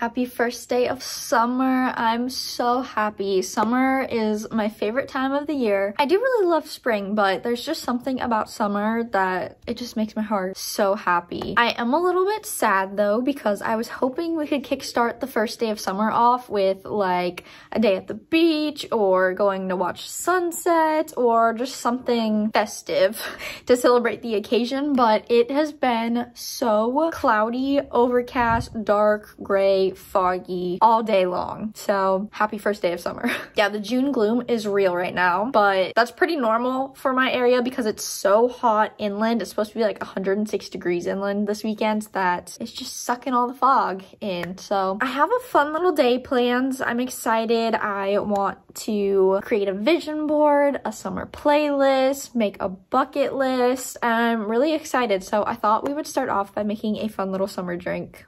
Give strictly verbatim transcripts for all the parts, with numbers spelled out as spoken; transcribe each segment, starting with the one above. Happy first day of summer. I'm so happy. Summer is my favorite time of the year. I do really love spring, but there's just something about summer that it just makes my heart so happy. I am a little bit sad though, because I was hoping we could kickstart the first day of summer off with like a day at the beach or going to watch sunsets or just something festive to celebrate the occasion, but it has been so cloudy, overcast, dark, gray, foggy all day long. So happy first day of summer. Yeah, the June gloom is real right now, but that's pretty normal for my area because it's so hot inland. It's supposed to be like one hundred six degrees inland this weekend that it's just sucking all the fog in. So I have a fun little day planned. I'm excited. I want to create a vision board, a summer playlist, make a bucket list. I'm really excited. So I thought we would start off by making a fun little summer drink.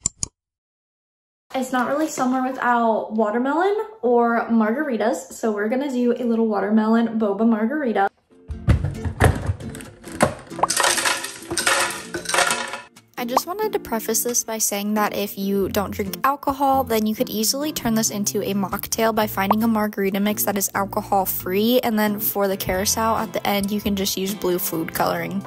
It's not really summer without watermelon or margaritas, so we're gonna do a little watermelon boba margarita. I just wanted to preface this by saying that if you don't drink alcohol, then you could easily turn this into a mocktail by finding a margarita mix that is alcohol free, and then for the carousel at the end you can just use blue food coloring.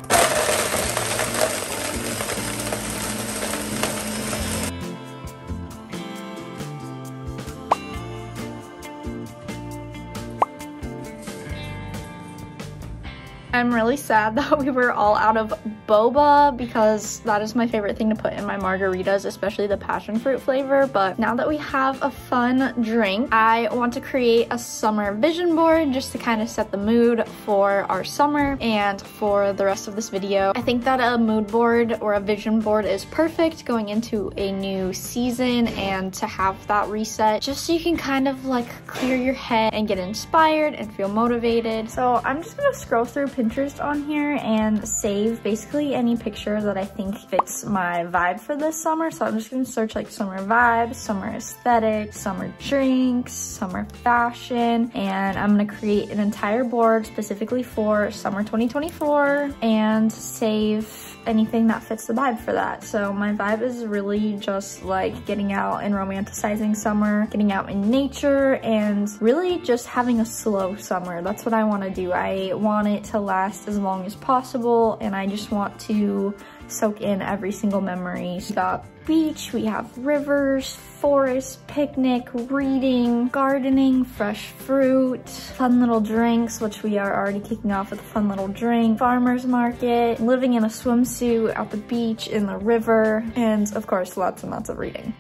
I'm really sad that we were all out of boba because that is my favorite thing to put in my margaritas, especially the passion fruit flavor. But now that we have a fun drink, I want to create a summer vision board just to kind of set the mood for our summer and for the rest of this video. I think that a mood board or a vision board is perfect going into a new season, and to have that reset just so you can kind of like clear your head and get inspired and feel motivated. So I'm just gonna scroll through Pinterest on here and save basically any picture that I think fits my vibe for this summer. So I'm just gonna search like summer vibes, summer aesthetics, summer drinks, summer fashion, and I'm gonna create an entire board specifically for summer twenty twenty-four and save anything that fits the vibe for that. So my vibe is really just like getting out and romanticizing summer, getting out in nature, and really just having a slow summer. That's what I wanna do. I want it to last as long as possible, and I just want to soak in every single memory. We got beach, we have rivers, forest, picnic, reading, gardening, fresh fruit, fun little drinks, which we are already kicking off with a fun little drink, farmer's market, living in a swimsuit, at the beach, in the river, and of course lots and lots of reading.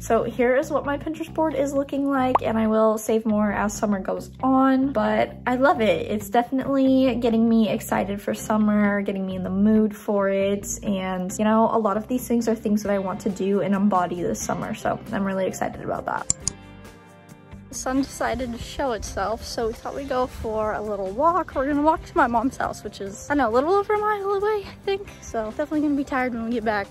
So here is what my Pinterest board is looking like, and I will save more as summer goes on, but I love it. It's definitely getting me excited for summer, getting me in the mood for it, and you know, a lot of these things are things that I want to do and embody this summer, so I'm really excited about that. The sun decided to show itself, so we thought we'd go for a little walk. We're gonna walk to my mom's house, which is, I don't know, a little over a mile away, I think, so definitely gonna be tired when we get back.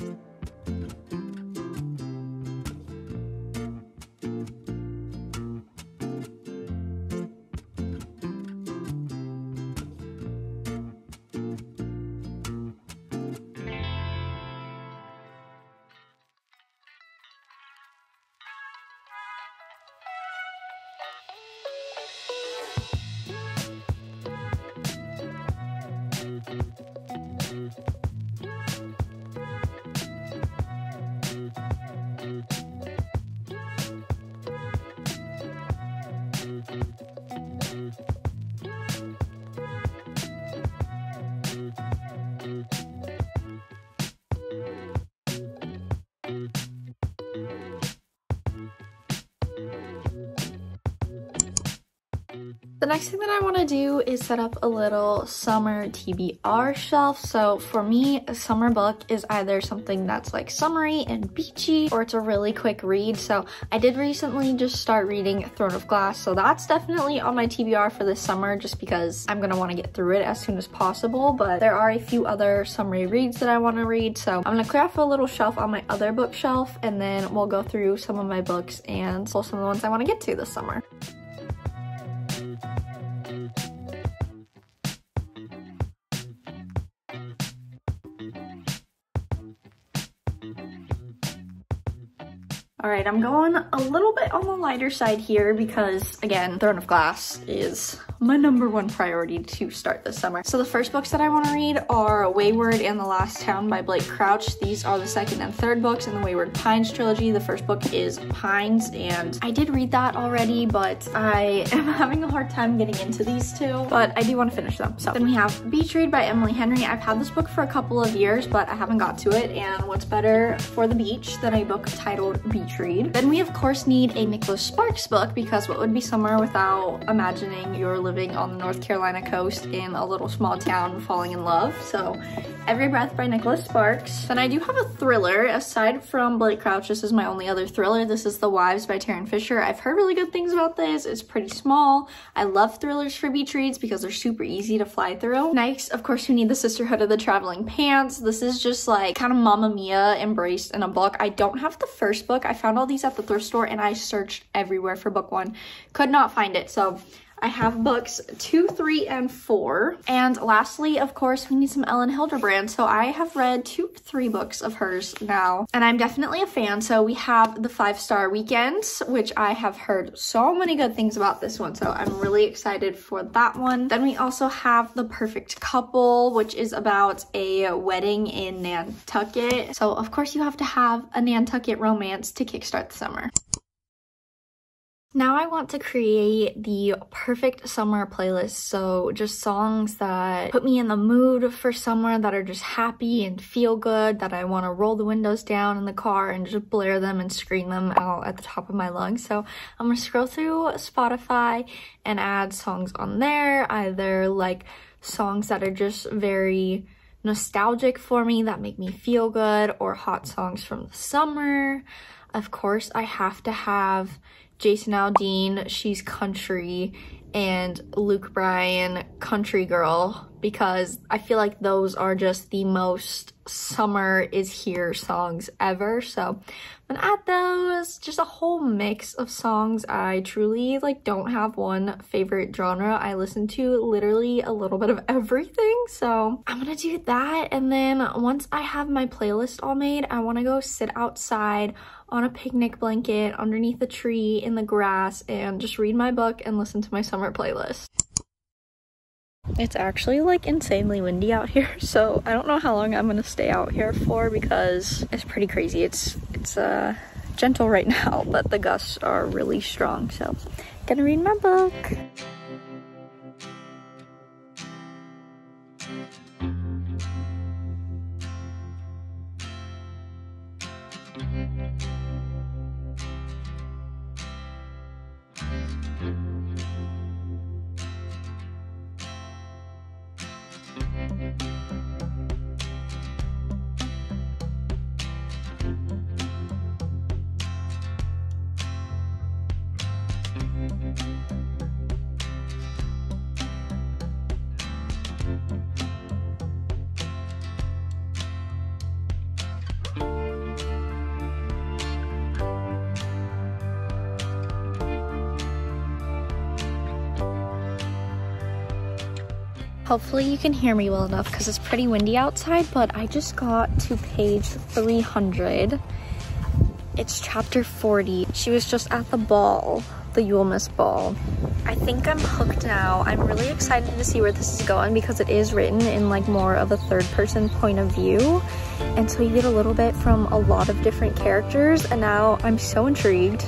Thank you. The next thing that I want to do is set up a little summer T B R shelf. So for me, a summer book is either something that's like summery and beachy, or it's a really quick read. So I did recently just start reading Throne of Glass, so that's definitely on my T B R for this summer just because I'm going to want to get through it as soon as possible. But there are a few other summery reads that I want to read, so I'm going to craft a little shelf on my other bookshelf, and then we'll go through some of my books and pull some of the ones I want to get to this summer. All right, I'm going a little bit on the lighter side here because, again, Throne of Glass is my number one priority to start this summer. So the first books that I want to read are Wayward and the Last Town by Blake Crouch. These are the second and third books in the Wayward Pines trilogy. The first book is Pines, and I did read that already, but I am having a hard time getting into these two, but I do want to finish them. So then we have Beach Read by Emily Henry. I've had this book for a couple of years, but I haven't got to it, and what's better for the beach than a book titled Beach Read? Then we, of course, need a Nicholas Sparks book, because what would be summer without imagining your living on the North Carolina coast in a little small town falling in love? So Every Breath by Nicholas Sparks. And I do have a thriller aside from Blake Crouch. This is my only other thriller. This is The Wives by Taryn Fisher. I've heard really good things about this. It's pretty small. I love thrillers for beach reads because they're super easy to fly through. Next, of course, we need the Sisterhood of the Traveling Pants. This is just like kind of Mamma Mia embraced in a book. I don't have the first book. I found all these at the thrift store and I searched everywhere for book one. Could not find it. So I have books two, three, and four. And lastly, of course, we need some Ellen Hildebrand. So I have read two, three books of hers now, and I'm definitely a fan. So we have The Five Star Weekend, which I have heard so many good things about this one. So I'm really excited for that one. Then we also have The Perfect Couple, which is about a wedding in Nantucket. So of course you have to have a Nantucket romance to kickstart the summer. Now I want to create the perfect summer playlist, so just songs that put me in the mood for summer, that are just happy and feel good, that I want to roll the windows down in the car and just blare them and scream them out at the top of my lungs. So I'm going to scroll through Spotify and add songs on there, either like songs that are just very nostalgic for me, that make me feel good, or hot songs from the summer. Of course, I have to have Jason Aldean, She's Country, and Luke Bryan, Country Girl, because I feel like those are just the most summer is here songs ever. So I'm gonna add those, just a whole mix of songs. I truly like don't have one favorite genre. I listen to literally a little bit of everything, so I'm gonna do that. And then once I have my playlist all made, I want to go sit outside on a picnic blanket underneath a tree in the grass and just read my book and listen to my summer playlist. It's actually like insanely windy out here, so I don't know how long I'm gonna stay out here for because it's pretty crazy. It's it's uh gentle right now, but the gusts are really strong, so gonna read my book. Hopefully you can hear me well enough because it's pretty windy outside, but I just got to page three hundred. It's chapter forty. She was just at the ball, the You'll Miss Ball. I think I'm hooked now. I'm really excited to see where this is going because it is written in like more of a third person point of view. And so you get a little bit from a lot of different characters, and now I'm so intrigued.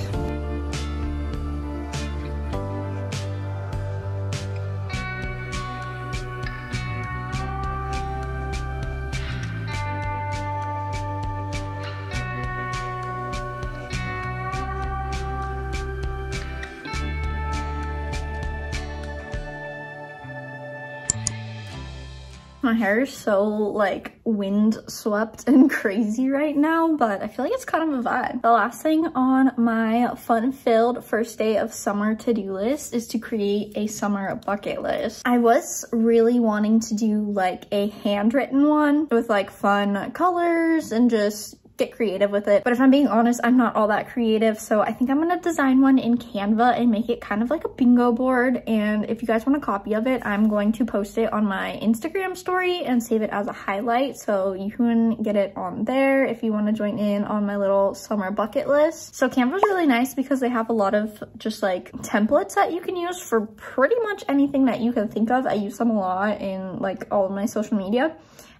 My hair is so like wind swept and crazy right now, but I feel like it's kind of a vibe. The last thing on my fun filled first day of summer to-do list is to create a summer bucket list. I was really wanting to do like a handwritten one with like fun colors and just get creative with it, but if I'm being honest, I'm not all that creative, so I think I'm gonna design one in Canva and make it kind of like a bingo board. And if you guys want a copy of it, I'm going to post it on my Instagram story and save it as a highlight, so you can get it on there if you want to join in on my little summer bucket list. So Canva's really nice because they have a lot of just like templates that you can use for pretty much anything that you can think of. I use them a lot in like all of my social media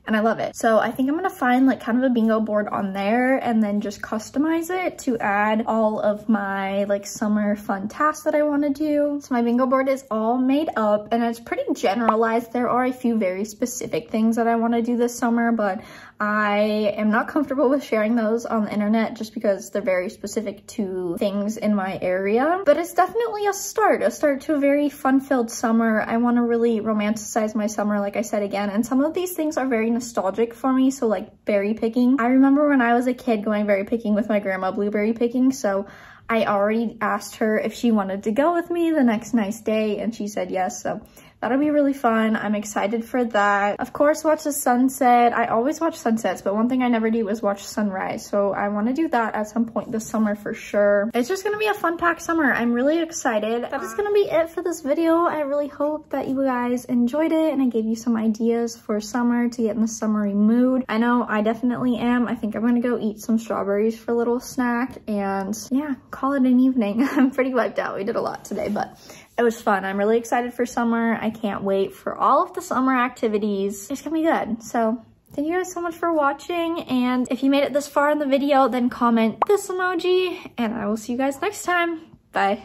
and I love it. So I think I'm gonna find like kind of a bingo board on there and then just customize it to add all of my like summer fun tasks that I want to do. So my bingo board is all made up and it's pretty generalized. There are a few very specific things that I want to do this summer, but I am not comfortable with sharing those on the internet just because they're very specific to things in my area. But it's definitely a start, a start to a very fun-filled summer. I want to really romanticize my summer, like I said again, and some of these things are very nostalgic for me, so like berry picking. I remember when I was a kid going berry picking with my grandma, blueberry picking, so I already asked her if she wanted to go with me the next nice day and she said yes, so that'll be really fun. I'm excited for that. Of course, watch the sunset. I always watch sunsets, but one thing I never do is watch sunrise. So I want to do that at some point this summer for sure. It's just going to be a fun-packed summer. I'm really excited. That is going to be it for this video. I really hope that you guys enjoyed it and I gave you some ideas for summer to get in the summery mood. I know I definitely am. I think I'm going to go eat some strawberries for a little snack and yeah, call it an evening. I'm pretty wiped out. We did a lot today, but it was fun. I'm really excited for summer. I can't wait for all of the summer activities. It's gonna be good. So thank you guys so much for watching. And if you made it this far in the video, then comment this emoji and I will see you guys next time. Bye.